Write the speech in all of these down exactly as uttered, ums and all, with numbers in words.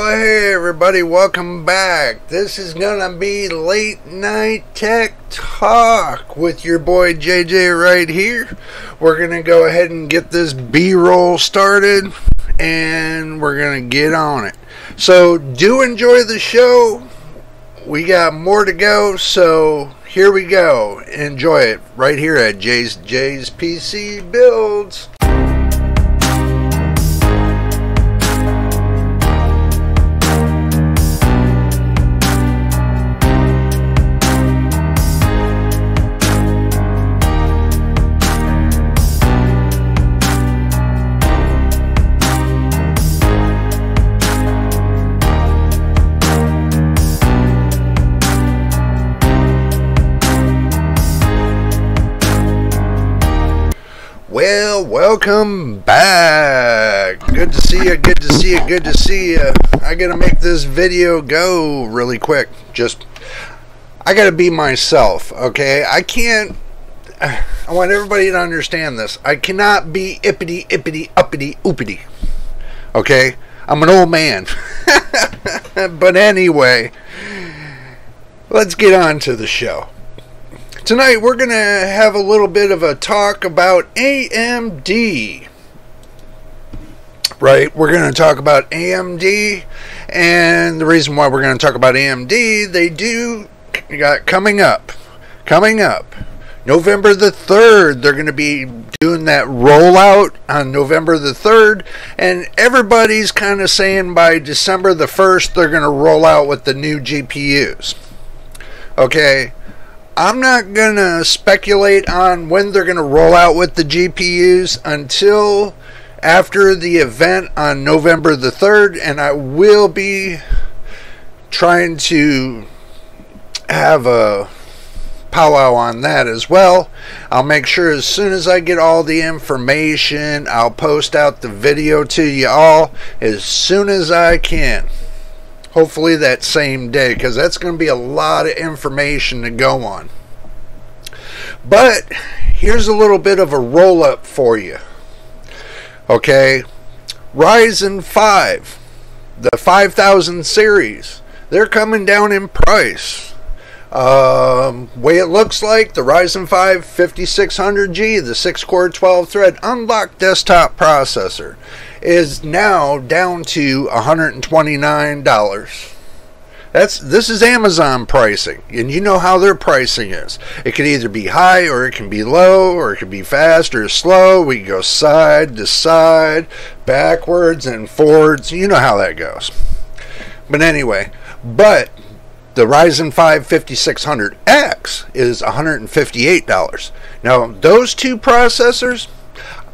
Well, hey everybody, welcome back. This is gonna be late night tech talk with your boy J J right here. We're gonna go ahead and get this B-roll started and we're gonna get on it. So do enjoy the show. We got more to go, so here we go. Enjoy it right here at Jay's Jay's P C Builds. Well, welcome back. Good to see you, good to see you, good to see you. I gotta make this video go really quick. Just, I gotta be myself, okay? I can't, I want everybody to understand this. I cannot be ippity, ippity, uppity, oopity, okay? I'm an old man. But anyway, let's get on to the show. Tonight we're going to have a little bit of a talk about A M D, right? We're going to talk about A M D, and the reason why we're going to talk about A M D, they do got coming up, coming up, November the third, they're going to be doing that rollout on November the third, and everybody's kind of saying by December the first, they're going to roll out with the new G P Us, okay? I'm not going to speculate on when they're going to roll out with the G P Us until after the event on November the third, and I will be trying to have a powwow on that as well. I'll make sure as soon as I get all the information, I'll post out the video to you all as soon as I can. Hopefully that same day, because that's going to be a lot of information to go on. But here's a little bit of a roll-up for you. Okay, Ryzen five, the five thousand series, they're coming down in price. Um, way it looks like, the Ryzen five fifty-six hundred G, the six core twelve thread unlocked desktop processor, is now down to one hundred twenty-nine dollars. That's this is Amazon pricing, and you know how their pricing is. It could either be high, or it can be low, or it could be fast or slow. We can go side to side, backwards and forwards. You know how that goes. But anyway, but the Ryzen five fifty-six hundred X is one hundred fifty-eight dollars. Now those two processors,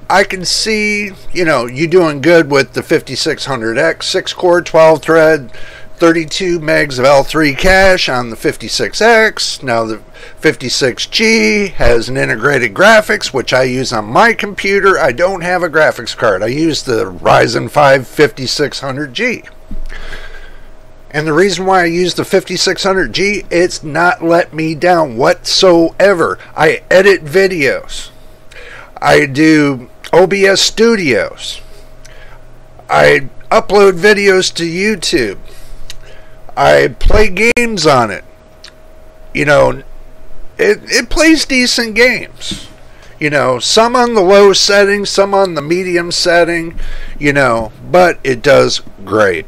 I can see, you know, you doing good with the fifty-six hundred X, six core, twelve thread, thirty-two megs of L three cache on the fifty-six X. Now the fifty-six G has an integrated graphics, which I use on my computer. I don't have a graphics card. I use the Ryzen five fifty-six hundred G. And the reason why I use the fifty-six hundred G, it's not let me down whatsoever. I edit videos. I do O B S Studios. I upload videos to YouTube. I play games on it. You know, it, it plays decent games. You know, some on the low setting, some on the medium setting, you know, but it does great.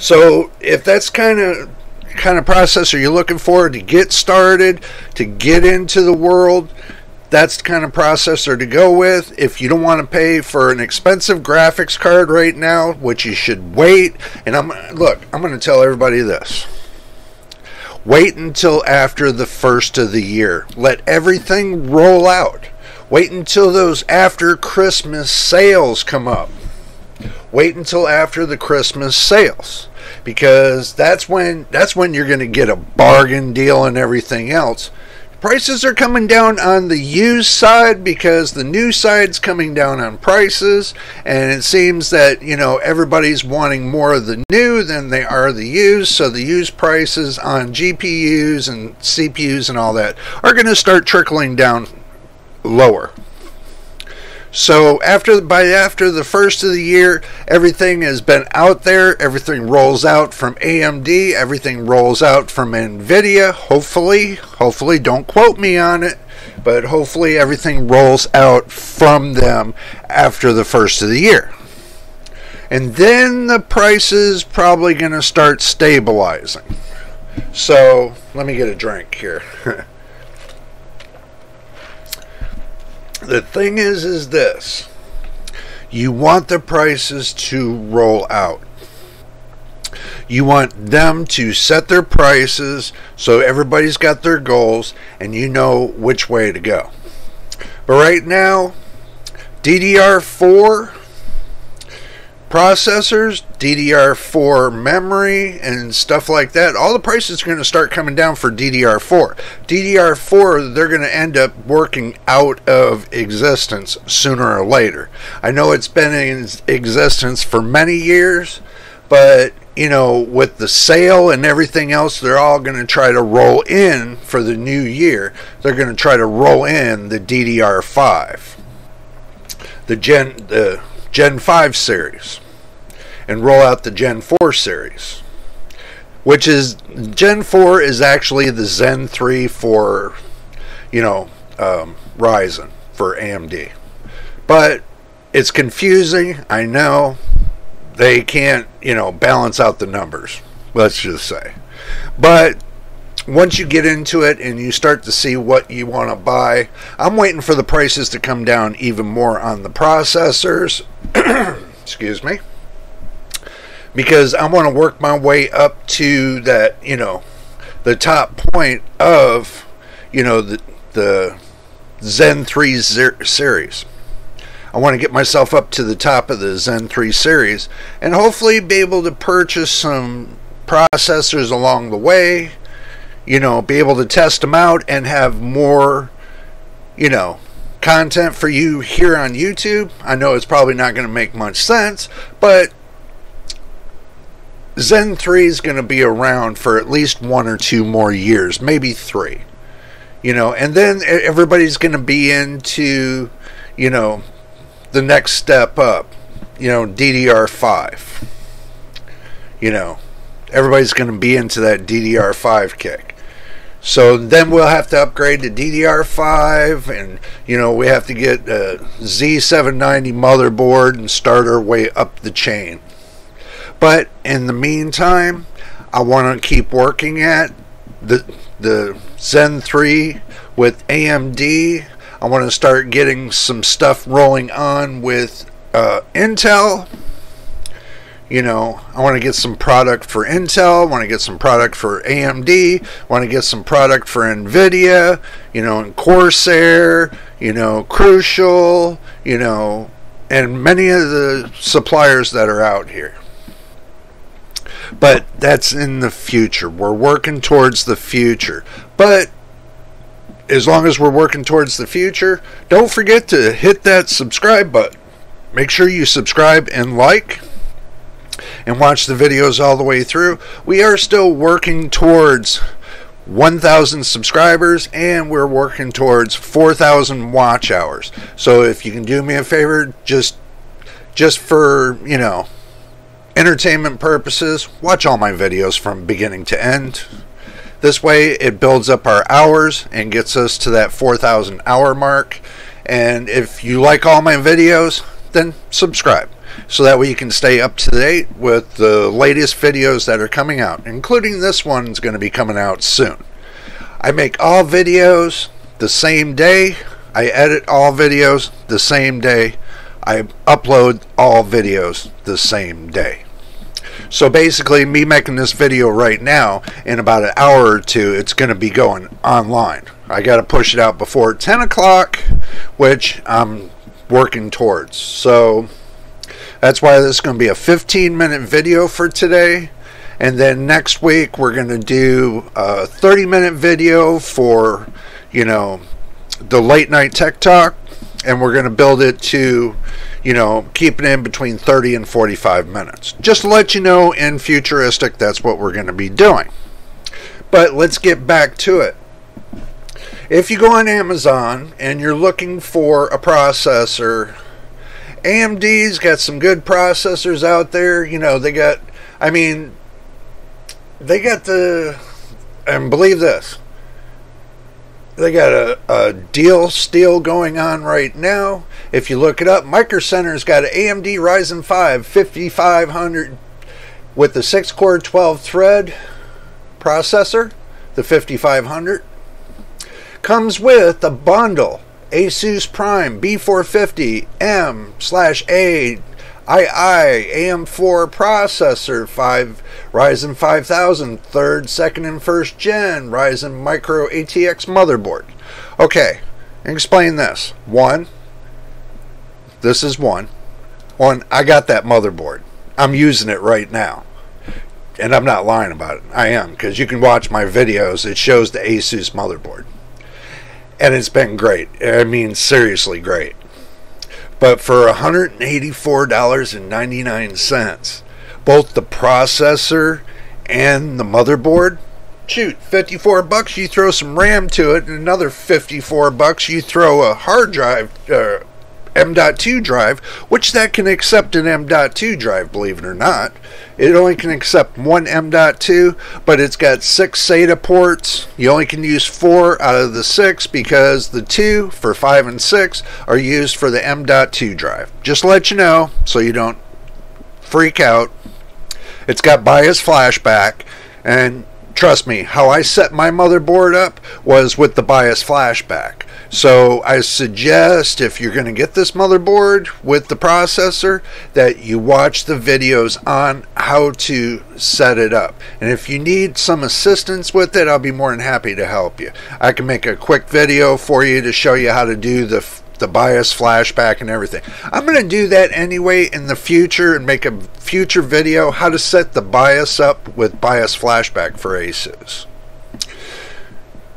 So if that's kind of kind of processor you're looking for to get started, to get into the world, that's the kind of processor to go with. If you don't want to pay for an expensive graphics card right now, which you should wait, and I'm look, I'm going to tell everybody this. Wait until after the first of the year. Let everything roll out. Wait until those after Christmas sales come up. Wait until after the Christmas sales, because that's when that's when you're going to get a bargain deal and everything else. Prices are coming down on the used side because the new side's coming down on prices, and it seems that, you know, everybody's wanting more of the new than they are the used, so the used prices on G P Us and C P Us and all that are going to start trickling down lower. So after by after the first of the year, everything has been out there. Everything rolls out from A M D. Everything rolls out from NVIDIA. Hopefully, hopefully, don't quote me on it, but hopefully everything rolls out from them after the first of the year. And then the price is probably going to start stabilizing. So let me get a drink here. The thing is, is this. You want the prices to roll out. You want them to set their prices so everybody's got their goals and you know which way to go. But right now, D D R four processors, D D R four memory, and stuff like that, all the prices are going to start coming down for D D R four. D D R four, they're going to end up working out of existence sooner or later. I know it's been in existence for many years, but you know, with the sale and everything else, they're all going to try to roll in for the new year. They're going to try to roll in the D D R five, the gen the Gen five series, and roll out the Gen four series, which is Gen four is actually the Zen three for, you know, um, Ryzen for A M D. But it's confusing, I know. They can't, you know, balance out the numbers, let's just say. But once you get into it and you start to see what you want to buy, I'm waiting for the prices to come down even more on the processors. Excuse me. Because I want to work my way up to that, you know, the top point of, you know, the, the Zen three series. I want to get myself up to the top of the Zen three series and hopefully be able to purchase some processors along the way. You know, be able to test them out and have more, you know, content for you here on YouTube. I know it's probably not going to make much sense, but Zen three is going to be around for at least one or two more years, maybe three. You know, and then everybody's going to be into, you know, the next step up, you know, D D R five. You know, everybody's going to be into that D D R five kick. So then we'll have to upgrade to D D R five, and you know, we have to get a Z seven ninety motherboard and start our way up the chain. But in the meantime, I want to keep working at the the Zen three with A M D. I want to start getting some stuff rolling on with uh, Intel. You know, I want to get some product for Intel, I want to get some product for A M D, I want to get some product for NVIDIA, you know, and Corsair, you know, Crucial, you know, and many of the suppliers that are out here. But that's in the future. We're working towards the future. But as long as we're working towards the future, don't forget to hit that subscribe button. Make sure you subscribe and like, and watch the videos all the way through. We are still working towards one thousand subscribers, and we're working towards four thousand watch hours. So if you can do me a favor, just just for, you know, entertainment purposes, watch all my videos from beginning to end. This way it builds up our hours and gets us to that four thousand hour mark. And if you like all my videos, then subscribe, so that way you can stay up to date with the latest videos that are coming out, including this one's going to be coming out soon. I make all videos the same day. I edit all videos the same day. I upload all videos the same day. So basically, me making this video right now, in about an hour or two, it's going to be going online. I got to push it out before ten o'clock, which I'm working towards. So that's why this is going to be a fifteen minute video for today. And then next week we're going to do a thirty minute video for, you know, the late night tech talk. And we're going to build it to, you know, keep it in between thirty and forty-five minutes. Just to let you know, in futuristic, that's what we're going to be doing. But let's get back to it. If you go on Amazon and you're looking for a processor, A M D's got some good processors out there. You know, they got, I mean, they got the, and believe this, they got a, a deal steal going on right now. If you look it up, Micro Center's got an A M D Ryzen five fifty-five hundred with the six core twelve thread processor, the fifty-five hundred. Comes with a bundle, Asus Prime B four fifty M slash A I I A M four processor, five Ryzen five thousand, third, second, and first gen Ryzen Micro A T X motherboard. Okay, explain this. One, this is one. One, I got that motherboard. I'm using it right now. And I'm not lying about it. I am, because you can watch my videos. It shows the Asus motherboard. And it's been great. I mean, seriously great. But for one hundred eighty-four dollars and ninety-nine cents, both the processor and the motherboard, shoot, fifty-four bucks you throw some RAM to it, and another fifty-four bucks you throw a hard drive, uh, M dot two drive, which that can accept an M dot two drive, believe it or not. It only can accept one M dot two, but it's got six SATA ports. You only can use four out of the six because the two for five and six are used for the M dot two drive. Just to let you know so you don't freak out. It's got BIOS flashback, and trust me, how I set my motherboard up was with the BIOS flashback. So I suggest if you're going to get this motherboard with the processor that you watch the videos on how to set it up. And if you need some assistance with it, I'll be more than happy to help you. I can make a quick video for you to show you how to do the the BIOS flashback and everything. I'm going to do that anyway in the future and make a future video how to set the BIOS up with BIOS flashback for Asus.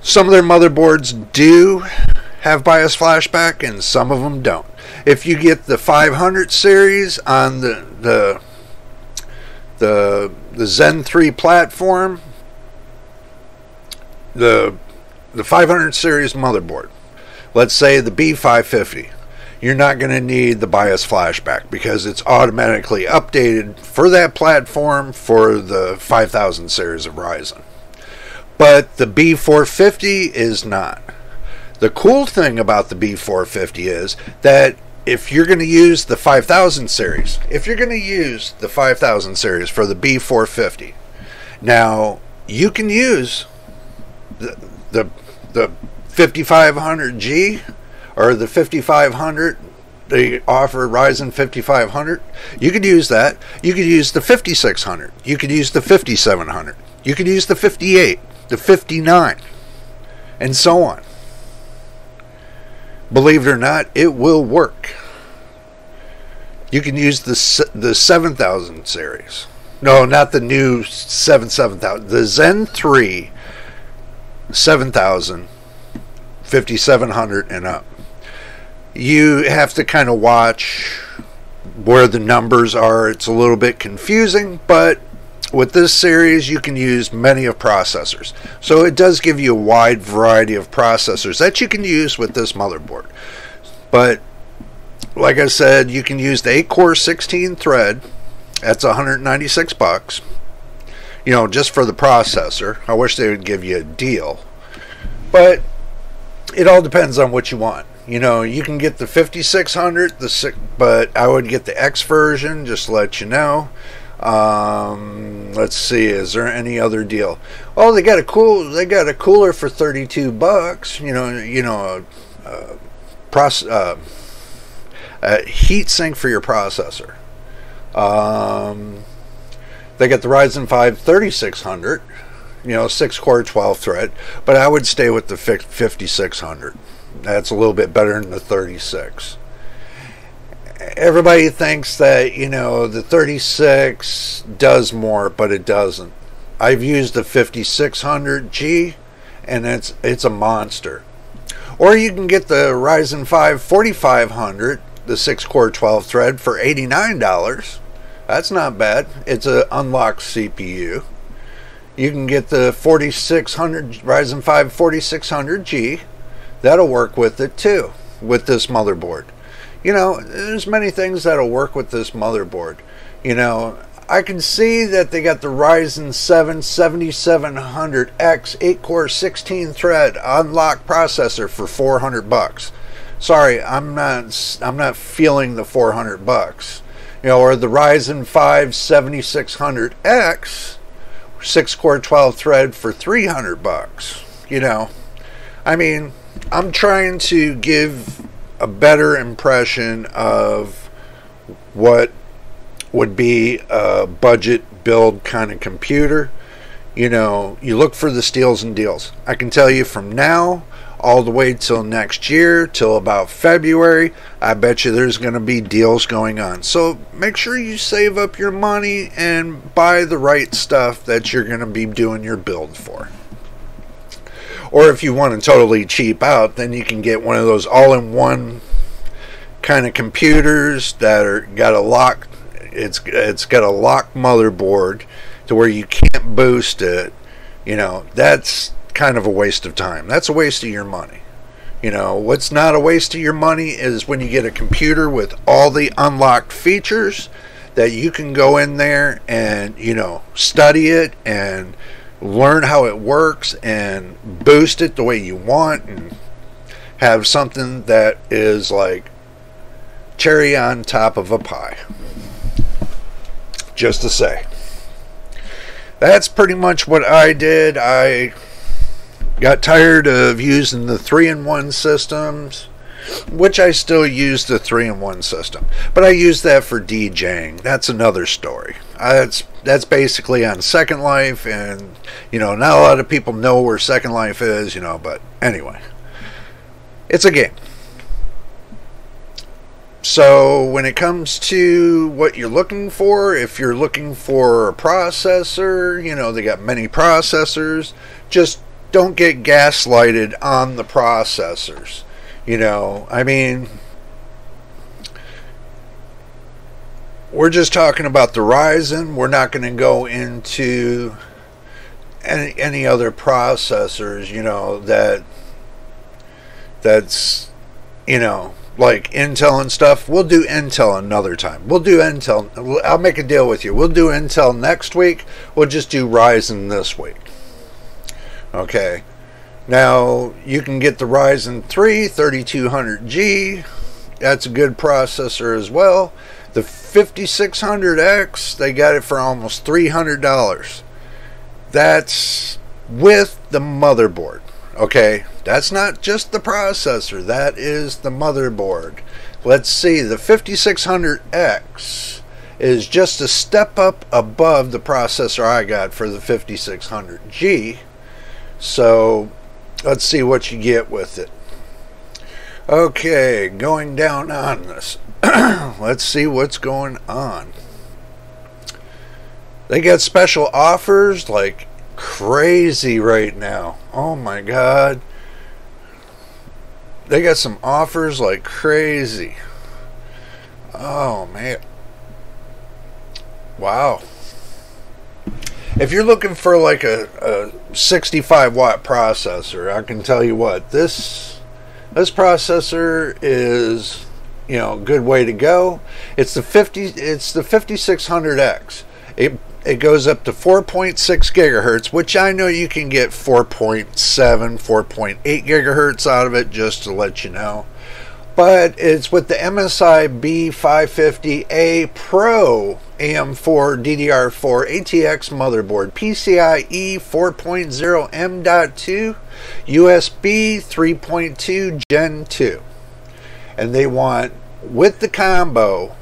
Some of their motherboards do have BIOS flashback and some of them don't. If you get the five hundred series on the the the, the Zen three platform, the the five hundred series motherboard, let's say the B five fifty, you're not going to need the BIOS flashback because it's automatically updated for that platform for the five thousand series of Ryzen. But the B four fifty is not. The cool thing about the B four fifty is that if you're going to use the five thousand series, if you're going to use the five thousand series for the B four fifty, now you can use the the, the fifty-five hundred G or the fifty-five hundred. They offer Ryzen fifty-five hundred. You could use that. You could use the fifty-six hundred. You could use the fifty-seven hundred. You could use the fifty-eight. The fifty-nine, and so on. Believe it or not, it will work. You can use the the seven thousand series. No, not the new seven seven thousand. The Zen three seven thousand, fifty-seven hundred and up. You have to kind of watch where the numbers are. It's a little bit confusing, but with this series, you can use many of processors. So it does give you a wide variety of processors that you can use with this motherboard. But like I said, you can use the eight core sixteen thread. That's one hundred ninety-six bucks. You know, just for the processor. I wish they would give you a deal. But it all depends on what you want. You know, you can get the fifty-six hundred, the but I would get the X version, just to let you know. Um, let's see, is there any other deal? Oh, they got a cool, they got a cooler for thirty-two bucks, you know, you know, a, a, process, uh, a heat sink for your processor. Um, they got the Ryzen five thirty-six hundred, you know, six core twelve thread, but I would stay with the fifty-six hundred. That's a little bit better than the thirty-six. Everybody thinks that, you know, the thirty-six does more, but it doesn't. I've used the fifty-six hundred G, and it's it's a monster. Or you can get the Ryzen five forty-five hundred, the six core twelve thread, for eighty-nine dollars. That's not bad. It's an unlocked C P U. You can get the forty-six hundred Ryzen five forty-six hundred G that'll work with it too, with this motherboard. You know, there's many things that'll work with this motherboard. You know, I can see that they got the Ryzen seven seventy-seven hundred X eight core sixteen thread unlocked processor for four hundred bucks. Sorry, I'm not I'm not feeling the four hundred bucks. You know, or the Ryzen five seventy-six hundred X six core twelve thread for three hundred bucks. You know, I mean, I'm trying to give a better impression of what would be a budget build kind of computer. You know, you look for the steals and deals. I can tell you from now all the way till next year, till about February, I bet you there's going to be deals going on. So make sure you save up your money and buy the right stuff that you're going to be doing your build for. Or if you want to totally cheap out, then you can get one of those all-in-one kind of computers that are got a lock. It's it's got a locked motherboard to where you can't boost it. You know, that's kind of a waste of time. That's a waste of your money. You know, what's not a waste of your money is when you get a computer with all the unlocked features that you can go in there and, you know, study it and learn how it works and boost it the way you want and have something that is like cherry on top of a pie. Just to say, that's pretty much what I did. I got tired of using the three in one systems, which I still use the three in one system, but I use that for DJing. That's another story. That's that's basically on Second Life, and you know, not a lot of people know where Second Life is, you know, but anyway, it's a game. So when it comes to what you're looking for, if you're looking for a processor, you know, they got many processors. Just don't get gaslighted on the processors. You know, I mean, we're just talking about the Ryzen. We're not going to go into any, any other processors, you know, that that's, you know, like Intel and stuff. We'll do Intel another time. We'll do Intel. I'll make a deal with you. We'll do Intel next week. We'll just do Ryzen this week. Okay. Now, you can get the Ryzen three thirty-two hundred G. That's a good processor as well. The fifty-six hundred X, they got it for almost three hundred dollars. That's with the motherboard. Okay, that's not just the processor, that is the motherboard. Let's see, the fifty-six hundred X is just a step up above the processor I got for the fifty-six hundred G. So let's see what you get with it. Okay, going down on this. Let's see what's going on. They got special offers like crazy right now. Oh my god, they got some offers like crazy. Oh man, wow. If you're looking for like a, a sixty-five watt processor, I can tell you what, this this processor is, you know, good way to go. It's the fifty it's the fifty-six hundred X. it It goes up to four point six gigahertz, which I know you can get four point seven, four point eight gigahertz out of it, just to let you know. But it's with the M S I B five fifty A Pro A M four D D R four A T X motherboard, PCIe four point oh M dot two, U S B three point two Gen two. And they want, with the combo,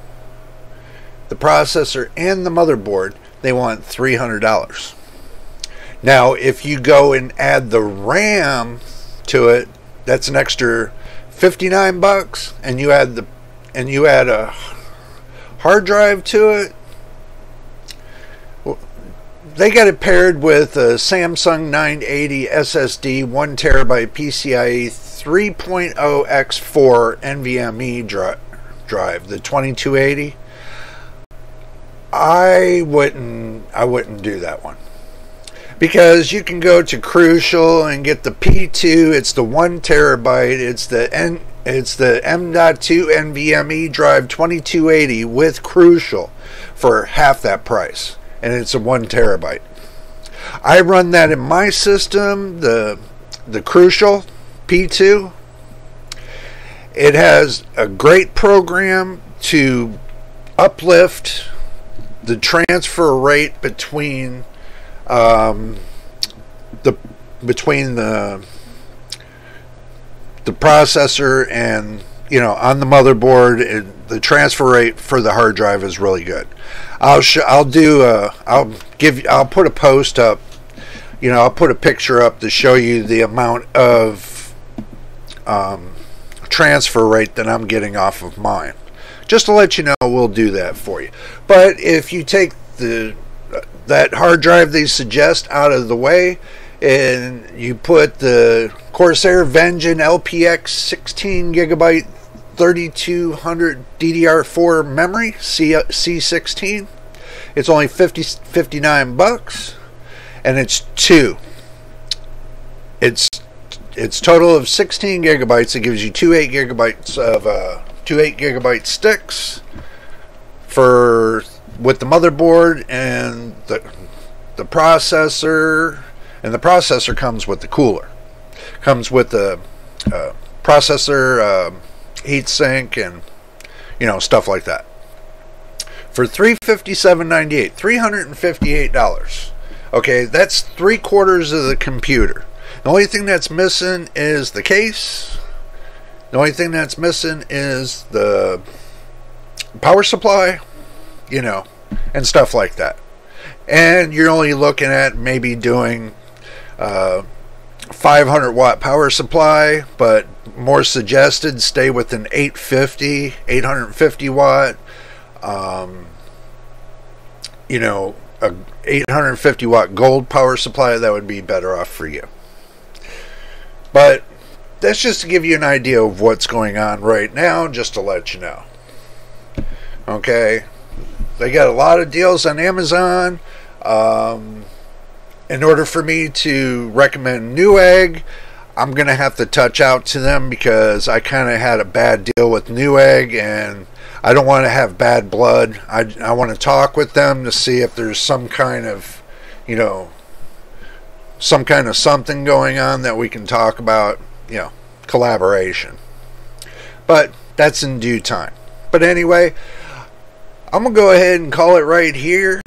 the processor and the motherboard, they want three hundred dollars. Now, if you go and add the RAM to it, that's an extra fifty-nine bucks, and you add the and you add a hard drive to it. They got it paired with a Samsung nine eighty S S D, one terabyte PCIe three point oh by four NVMe drive, drive, the twenty-two eighty. I wouldn't I wouldn't do that one. because you can go to Crucial and get the P two. It's the one terabyte. It's the N. It's the M dot two NVMe drive twenty-two eighty with Crucial for half that price, and it's a one terabyte. I run that in my system, the the Crucial P two. It has a great program to uplift the transfer rate between um, the between the the processor and, you know, on the motherboard. And the transfer rate for the hard drive is really good. I'll sh I'll do a, I'll give I'll put a post up, you know, I'll put a picture up to show you the amount of um, transfer rate that I'm getting off of mine. Just to let you know, we'll do that for you. But if you take the that hard drive they suggest out of the way, and you put the Corsair Vengeance L P X sixteen gigabyte thirty-two hundred D D R four memory, C sixteen, it's only fifty, fifty-nine bucks, and it's two. It's it's total of sixteen gigabytes. It gives you two eight gigabytes of uh, two eight gigabyte sticks for with the motherboard and the the processor. And the processor comes with the cooler, comes with the uh, processor, uh, heatsink, and, you know, stuff like that. For three hundred fifty-seven ninety-eight, three hundred fifty-eight dollars. Okay, that's three quarters of the computer. The only thing that's missing is the case. The only thing that's missing is the power supply, you know, and stuff like that. And you're only looking at maybe doing Uh, five hundred watt power supply, but more suggested stay with an eight fifty, eight fifty watt, um, you know, a eight fifty watt gold power supply. That would be better off for you. But that's just to give you an idea of what's going on right now, just to let you know. Okay, they got a lot of deals on Amazon. um, In order for me to recommend Newegg, I'm going to have to touch out to them, because I kind of had a bad deal with Newegg, and I don't want to have bad blood. I, I want to talk with them to see if there's some kind of, you know, some kind of something going on that we can talk about, you know, collaboration. But that's in due time. But anyway, I'm going to go ahead and call it right here.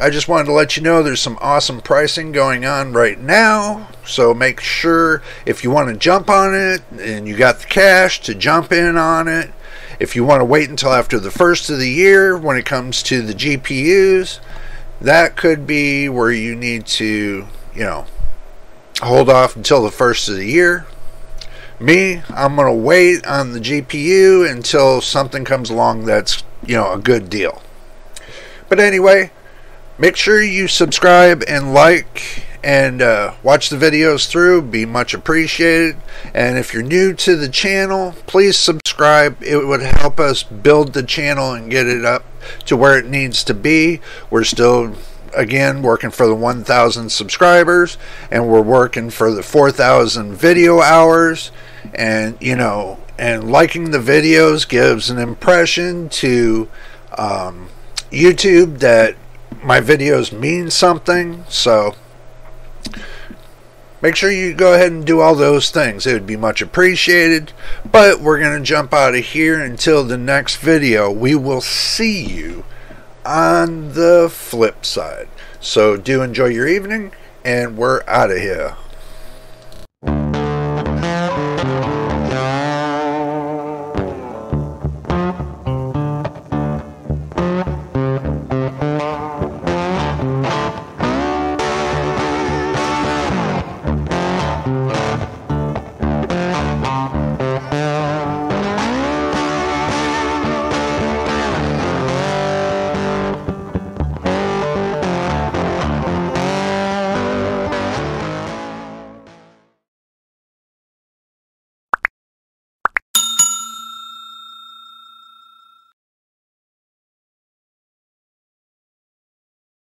I just wanted to let you know there's some awesome pricing going on right now, so make sure if you want to jump on it and you got the cash to jump in on it. If you want to wait until after the first of the year when it comes to the G P Us, that could be where you need to, you know, hold off until the first of the year. Me, I'm going to wait on the G P U until something comes along that's, you know, a good deal. But anyway, make sure you subscribe and like and uh, watch the videos through. Be much appreciated. And if you're new to the channel, please subscribe. It would help us build the channel and get it up to where it needs to be. We're still, again, working for the one thousand subscribers, and we're working for the four thousand video hours. And, you know, and liking the videos gives an impression to um, YouTube that my videos mean something. So make sure you go ahead and do all those things. It would be much appreciated. But we're going to jump out of here until the next video. We will see you on the flip side. So do enjoy your evening, and we're out of here.